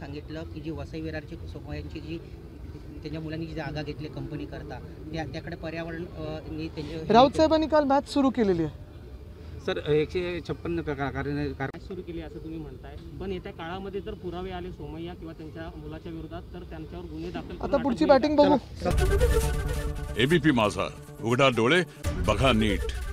सांगितलं की जी वसई विरारची सोमयांची जी त्यांच्या मुलांनी जी जागा घेतली कंपनी करता त्याकडे पर्यावरण राऊत साहेबांनी काल बात सुरू केलेली आहे सर 156 प्रकार सुरू केली असं तुम्ही म्हणताय पण येत्या काळामध्ये जर पुरावे आले सोमय्या किंवा त्यांच्या मुलाच्या विरोधात तर त्यांच्यावर गुन्हे दाखल आता पुढची बॅटिंग बघू एबीपी माझा उघडा डोळे बघा नीट।